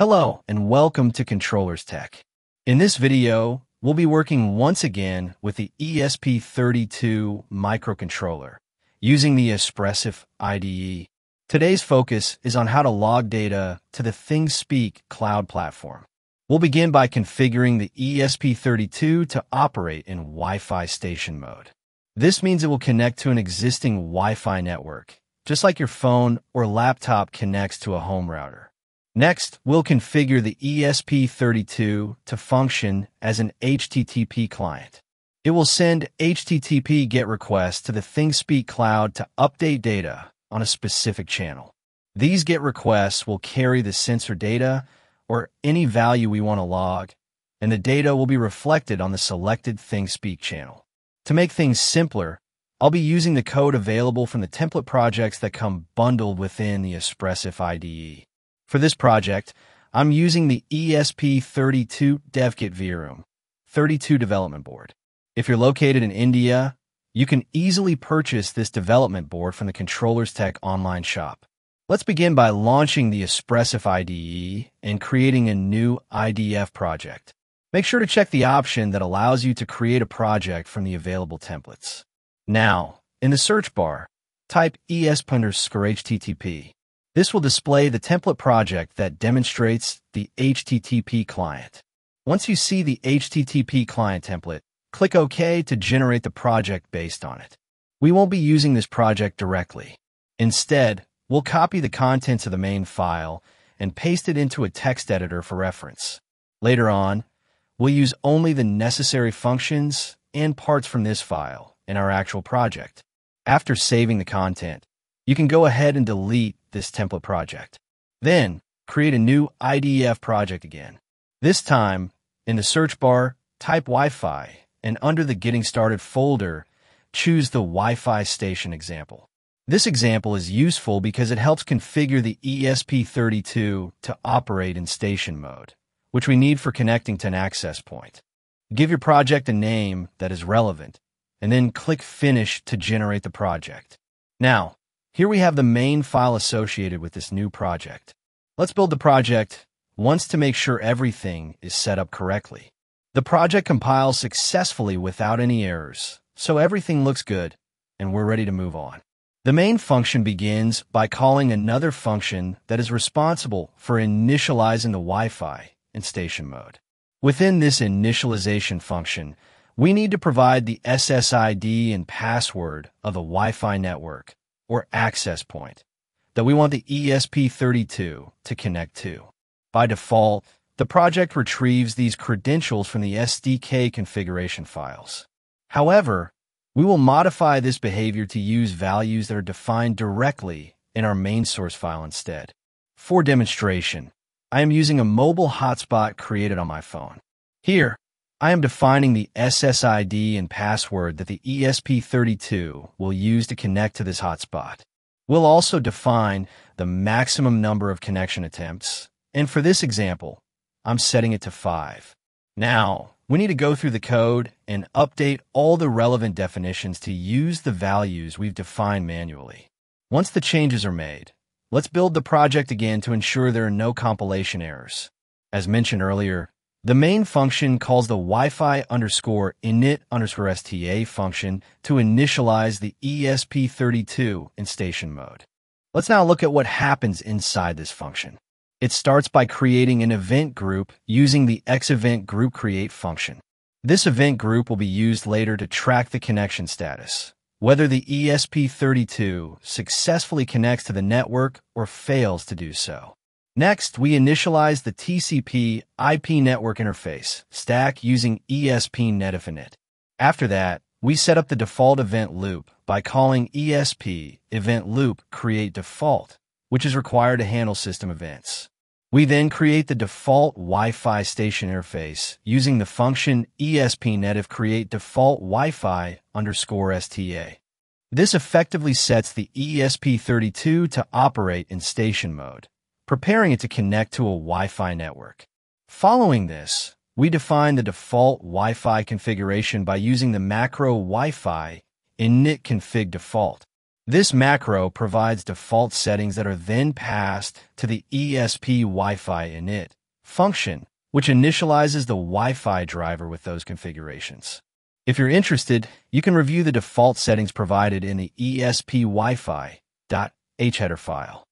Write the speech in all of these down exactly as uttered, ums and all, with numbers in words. Hello and welcome to Controllers Tech. In this video, we'll be working once again with the E S P thirty-two microcontroller using the Espressif I D E. Today's focus is on how to log data to the ThingSpeak cloud platform. We'll begin by configuring the E S P thirty-two to operate in Wi-Fi station mode. This means it will connect to an existing Wi-Fi network, just like your phone or laptop connects to a home router. Next, we'll configure the E S P thirty-two to function as an H T T P client. It will send H T T P GET requests to the ThingSpeak cloud to update data on a specific channel. These GET requests will carry the sensor data or any value we want to log, and the data will be reflected on the selected ThingSpeak channel. To make things simpler, I'll be using the code available from the template projects that come bundled within the Espressif I D E. For this project, I'm using the E S P thirty-two DevKit Vroom thirty-two development board. If you're located in India, you can easily purchase this development board from the Controllers Tech online shop. Let's begin by launching the Espressif I D E and creating a new I D F project. Make sure to check the option that allows you to create a project from the available templates. Now, in the search bar, type E S P underscore H T T P. This will display the template project that demonstrates the H T T P client. Once you see the H T T P client template, click OK to generate the project based on it. We won't be using this project directly. Instead, we'll copy the contents of the main file and paste it into a text editor for reference. Later on, we'll use only the necessary functions and parts from this file in our actual project. After saving the content, you can go ahead and delete this template project. Then, create a new I D F project again. This time, in the search bar, type Wi-Fi, and under the Getting Started folder, choose the Wi-Fi station example. This example is useful because it helps configure the E S P thirty-two to operate in station mode, which we need for connecting to an access point. Give your project a name that is relevant, and then click Finish to generate the project. Now, here we have the main file associated with this new project. Let's build the project once to make sure everything is set up correctly. The project compiles successfully without any errors, so everything looks good, and we're ready to move on. The main function begins by calling another function that is responsible for initializing the Wi-Fi in station mode. Within this initialization function, we need to provide the S S I D and password of the Wi-Fi network, or access point, that we want the E S P thirty-two to connect to. By default, the project retrieves these credentials from the S D K configuration files. However, we will modify this behavior to use values that are defined directly in our main source file instead. For demonstration, I am using a mobile hotspot created on my phone. Here, I am defining the S S I D and password that the E S P thirty-two will use to connect to this hotspot. We'll also define the maximum number of connection attempts, and for this example, I'm setting it to five. Now, we need to go through the code and update all the relevant definitions to use the values we've defined manually. Once the changes are made, let's build the project again to ensure there are no compilation errors. As mentioned earlier, the main function calls the Wi-Fi underscore init underscore S T A function to initialize the E S P thirty-two in station mode. Let's now look at what happens inside this function. It starts by creating an event group using the xEventGroupCreate function. This event group will be used later to track the connection status, whether the E S P thirty-two successfully connects to the network or fails to do so. Next, we initialize the T C P I P network interface stack using E S P netif init. After that, we set up the default event loop by calling E S P event loop create default, which is required to handle system events. We then create the default Wi-Fi station interface using the function E S P netif create default Wi-Fi underscore S T A. This effectively sets the E S P thirty-two to operate in station mode, preparing it to connect to a Wi-Fi network. Following this, we define the default Wi-Fi configuration by using the macro Wi-Fi init config default. This macro provides default settings that are then passed to the E S P Wi-Fi init function, which initializes the Wi-Fi driver with those configurations. If you're interested, you can review the default settings provided in the E S P Wi-Fi dot H header file.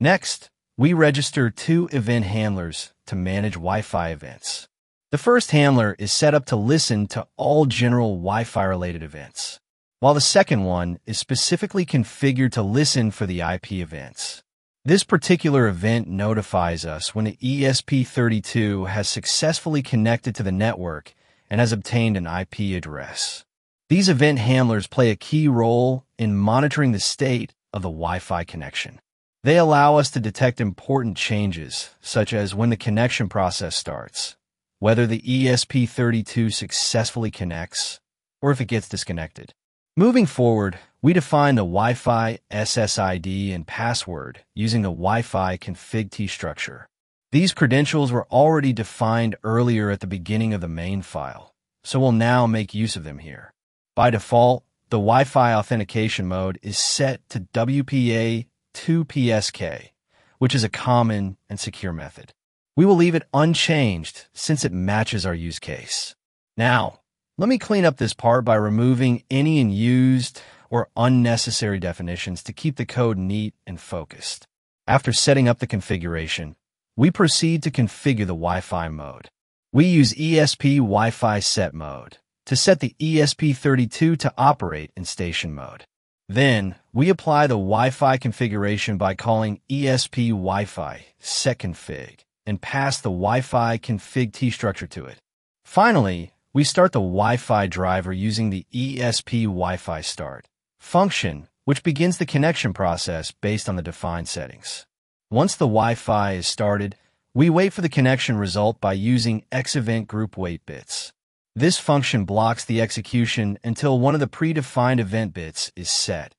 Next, we register two event handlers to manage Wi-Fi events. The first handler is set up to listen to all general Wi-Fi-related events, while the second one is specifically configured to listen for the I P events. This particular event notifies us when the E S P thirty-two has successfully connected to the network and has obtained an I P address. These event handlers play a key role in monitoring the state of the Wi-Fi connection. They allow us to detect important changes, such as when the connection process starts, whether the E S P thirty-two successfully connects, or if it gets disconnected. Moving forward, we define the Wi-Fi S S I D and password using the Wi-Fi config T structure. These credentials were already defined earlier at the beginning of the main file, so we'll now make use of them here. By default, the Wi-Fi authentication mode is set to W P A two P S K, which is a common and secure method. We will leave it unchanged since it matches our use case. Now, let me clean up this part by removing any unused or unnecessary definitions to keep the code neat and focused. After setting up the configuration, we proceed to configure the Wi-Fi mode. We use E S P Wi-Fi Set Mode to set the E S P thirty-two to operate in station mode. Then, we apply the Wi-Fi configuration by calling E S P Wi-Fi Set Config and pass the Wi-Fi config T structure to it. Finally, we start the Wi-Fi driver using the E S P Wi-Fi Start function, which begins the connection process based on the defined settings. Once the Wi-Fi is started, we wait for the connection result by using xEventGroupWaitBits. This function blocks the execution until one of the predefined event bits is set,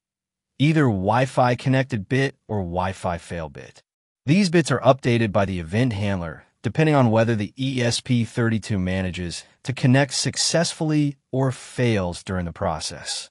either Wi-Fi connected bit or Wi-Fi fail bit. These bits are updated by the event handler, depending on whether the E S P thirty-two manages to connect successfully or fails during the process.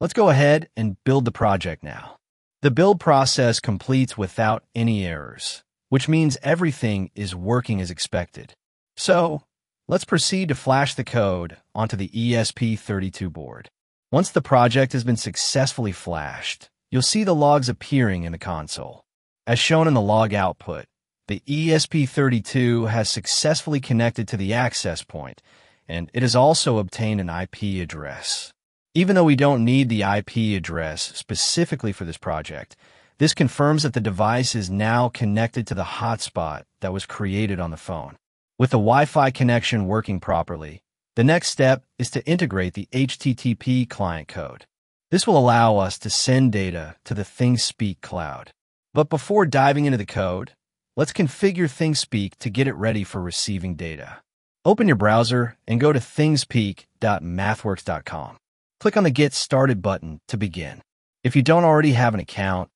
Let's go ahead and build the project now. The build process completes without any errors, which means everything is working as expected. So, let's proceed to flash the code onto the E S P thirty-two board. Once the project has been successfully flashed, you'll see the logs appearing in the console. As shown in the log output, the E S P thirty-two has successfully connected to the access point, and it has also obtained an I P address. Even though we don't need the I P address specifically for this project, this confirms that the device is now connected to the hotspot that was created on the phone. With the Wi-Fi connection working properly, the next step is to integrate the H T T P client code. This will allow us to send data to the ThingSpeak cloud. But before diving into the code, let's configure ThingSpeak to get it ready for receiving data. Open your browser and go to thingspeak dot mathworks dot com. Click on the Get Started button to begin. If you don't already have an account,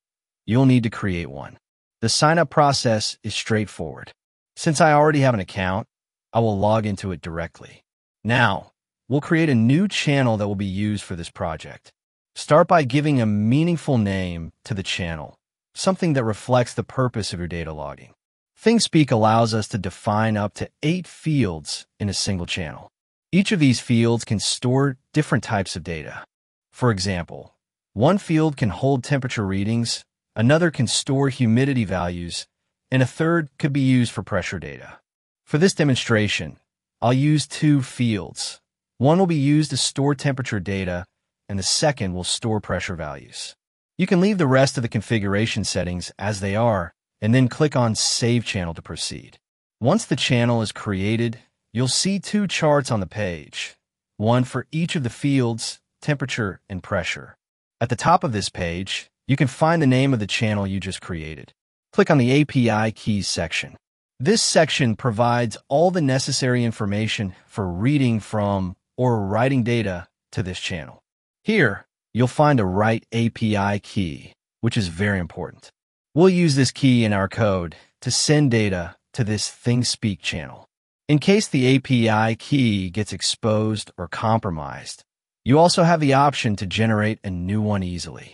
you'll need to create one. The sign-up process is straightforward. Since I already have an account, I will log into it directly. Now, we'll create a new channel that will be used for this project. Start by giving a meaningful name to the channel, something that reflects the purpose of your data logging. ThingSpeak allows us to define up to eight fields in a single channel. Each of these fields can store different types of data. For example, one field can hold temperature readings, another can store humidity values, and a third could be used for pressure data. For this demonstration, I'll use two fields. One will be used to store temperature data, and the second will store pressure values. You can leave the rest of the configuration settings as they are, and then click on Save Channel to proceed. Once the channel is created, you'll see two charts on the page, one for each of the fields, temperature and pressure. At the top of this page, you can find the name of the channel you just created. Click on the A P I Keys section. This section provides all the necessary information for reading from or writing data to this channel. Here, you'll find a write A P I key, which is very important. We'll use this key in our code to send data to this ThingSpeak channel. In case the A P I key gets exposed or compromised, you also have the option to generate a new one easily.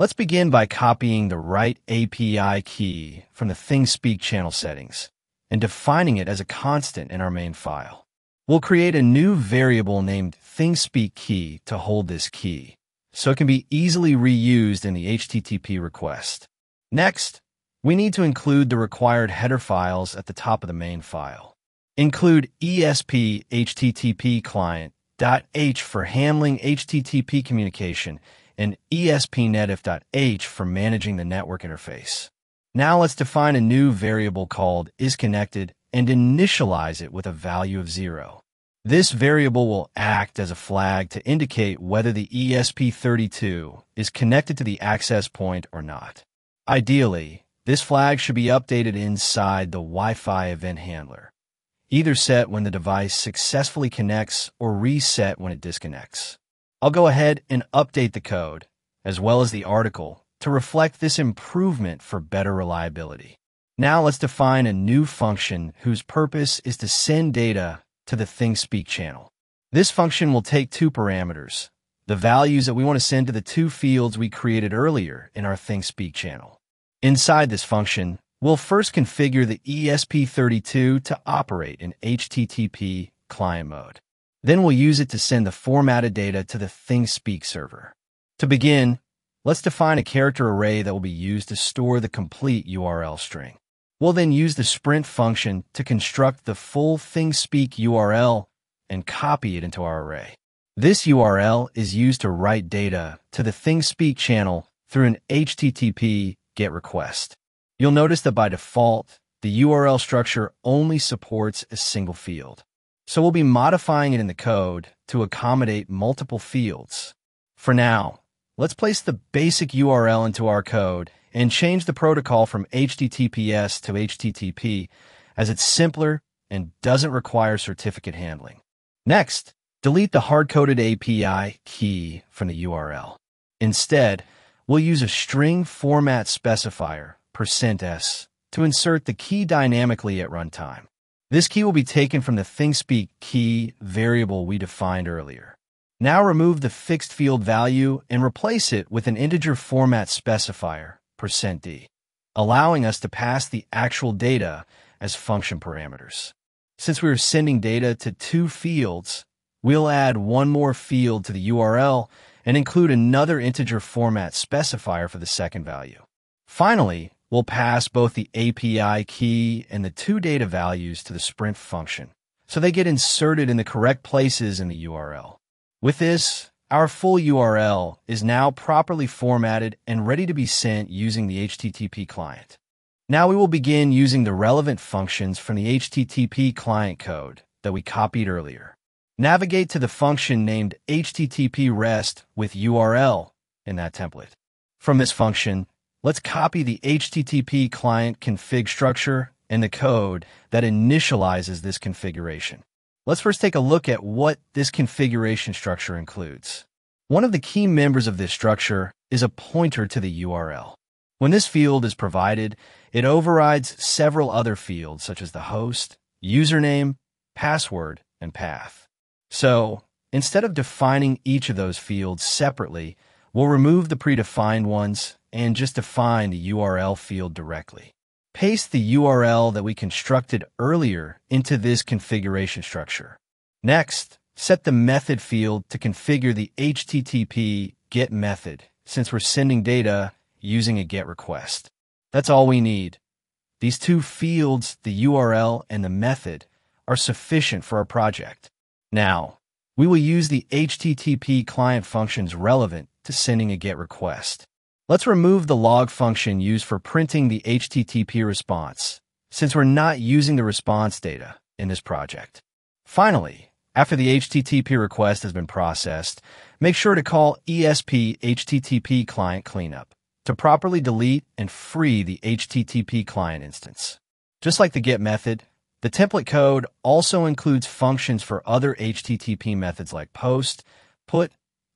Let's begin by copying the write A P I key from the ThingSpeak channel settings and defining it as a constant in our main file. We'll create a new variable named ThingSpeak key to hold this key, so it can be easily reused in the H T T P request. Next, we need to include the required header files at the top of the main file. Include E S P H T T P client dot h for handling H T T P communication and E S P netif dot h for managing the network interface. Now let's define a new variable called isConnected and initialize it with a value of zero. This variable will act as a flag to indicate whether the E S P thirty-two is connected to the access point or not. Ideally, this flag should be updated inside the Wi-Fi event handler, either set when the device successfully connects or reset when it disconnects. I'll go ahead and update the code, as well as the article, to reflect this improvement for better reliability. Now let's define a new function whose purpose is to send data to the ThingSpeak channel. This function will take two parameters, the values that we want to send to the two fields we created earlier in our ThingSpeak channel. Inside this function, we'll first configure the E S P thirty-two to operate in H T T P client mode. Then we'll use it to send the formatted data to the ThingSpeak server. To begin, let's define a character array that will be used to store the complete U R L string. We'll then use the sprint function to construct the full ThingSpeak U R L and copy it into our array. This U R L is used to write data to the ThingSpeak channel through an H T T P GET request. You'll notice that by default, the U R L structure only supports a single field. So we'll be modifying it in the code to accommodate multiple fields. For now, let's place the basic U R L into our code and change the protocol from H T T P S to H T T P, as it's simpler and doesn't require certificate handling. Next, delete the hard-coded A P I key from the U R L. Instead, we'll use a string format specifier, percent s, to insert the key dynamically at runtime. This key will be taken from the ThingSpeak key variable we defined earlier. Now remove the fixed field value and replace it with an integer format specifier, percent d, allowing us to pass the actual data as function parameters. Since we are sending data to two fields, we'll add one more field to the U R L and include another integer format specifier for the second value. Finally, we'll pass both the A P I key and the two data values to the sprint function, so they get inserted in the correct places in the U R L. With this, our full U R L is now properly formatted and ready to be sent using the H T T P client. Now we will begin using the relevant functions from the H T T P client code that we copied earlier. Navigate to the function named H T T P REST with U R L in that template. From this function, let's copy the H T T P client config structure and the code that initializes this configuration. Let's first take a look at what this configuration structure includes. One of the key members of this structure is a pointer to the U R L. When this field is provided, it overrides several other fields such as the host, username, password, and path. So, instead of defining each of those fields separately, we'll remove the predefined ones and just define the U R L field directly. Paste the U R L that we constructed earlier into this configuration structure. Next, set the method field to configure the H T T P GET method, since we're sending data using a GET request. That's all we need. These two fields, the U R L and the method, are sufficient for our project. Now, we will use the H T T P client functions relevant to sending a GET request. Let's remove the log function used for printing the H T T P response, since we're not using the response data in this project. Finally, after the H T T P request has been processed, make sure to call E S P H T T P client cleanup to properly delete and free the H T T P client instance. Just like the GET method, the template code also includes functions for other H T T P methods like POST, PUT,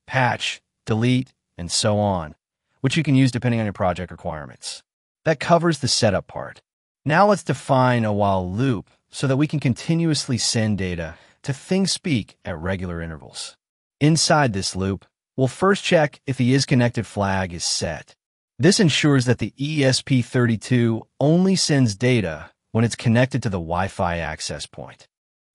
PATCH, DELETE, and so on, which you can use depending on your project requirements. That covers the setup part. Now let's define a while loop so that we can continuously send data to ThingSpeak at regular intervals. Inside this loop, we'll first check if the isConnected flag is set. This ensures that the E S P thirty-two only sends data when it's connected to the Wi-Fi access point.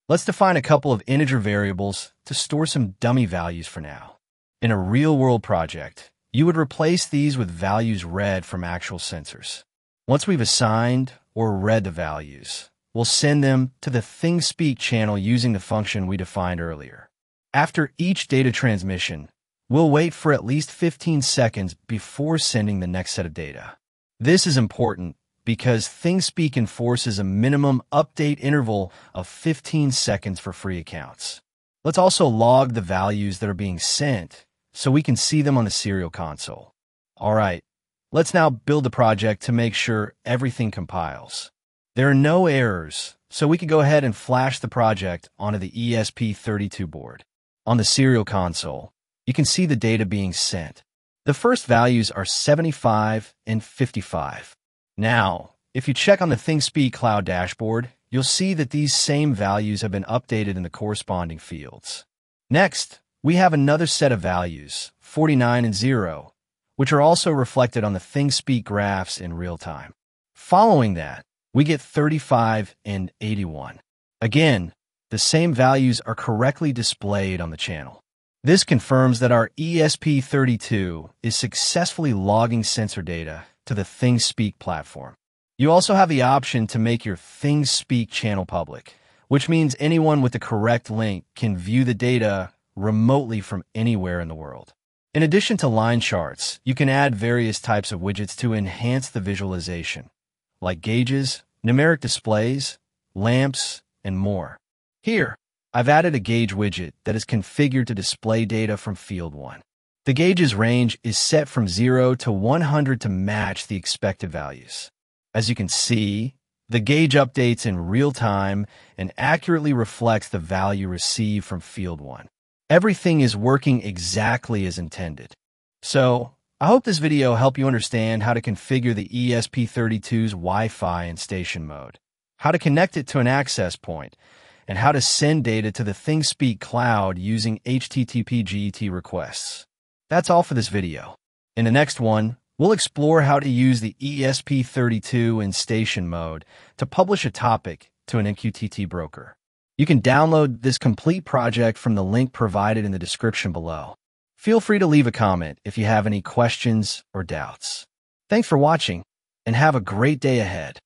Let's define a couple of integer variables to store some dummy values for now. In a real-world project, you would replace these with values read from actual sensors. Once we've assigned or read the values, we'll send them to the ThingSpeak channel using the function we defined earlier. After each data transmission, we'll wait for at least fifteen seconds before sending the next set of data. This is important because ThingSpeak enforces a minimum update interval of fifteen seconds for free accounts. Let's also log the values that are being sent so we can see them on the serial console. All right, let's now build the project to make sure everything compiles. There are no errors, so we can go ahead and flash the project onto the E S P thirty-two board. On the serial console, you can see the data being sent. The first values are seventy-five and fifty-five. Now, if you check on the ThingSpeak Cloud dashboard, you'll see that these same values have been updated in the corresponding fields. Next, we have another set of values, forty-nine and zero, which are also reflected on the ThingSpeak graphs in real time. Following that, we get thirty-five and eighty-one. Again, the same values are correctly displayed on the channel. This confirms that our E S P thirty-two is successfully logging sensor data to the ThingSpeak platform. You also have the option to make your ThingSpeak channel public, which means anyone with the correct link can view the data remotely from anywhere in the world. In addition to line charts, you can add various types of widgets to enhance the visualization, like gauges, numeric displays, lamps, and more. Here, I've added a gauge widget that is configured to display data from field one. The gauge's range is set from zero to one hundred to match the expected values. As you can see, the gauge updates in real time and accurately reflects the value received from field one. Everything is working exactly as intended. So, I hope this video helped you understand how to configure the E S P thirty-two's Wi-Fi in station mode, how to connect it to an access point, and how to send data to the ThingSpeak Cloud using H T T P G E T requests. That's all for this video. In the next one, we'll explore how to use the E S P thirty-two in station mode to publish a topic to an M Q T T broker. You can download this complete project from the link provided in the description below. Feel free to leave a comment if you have any questions or doubts. Thanks for watching, and have a great day ahead.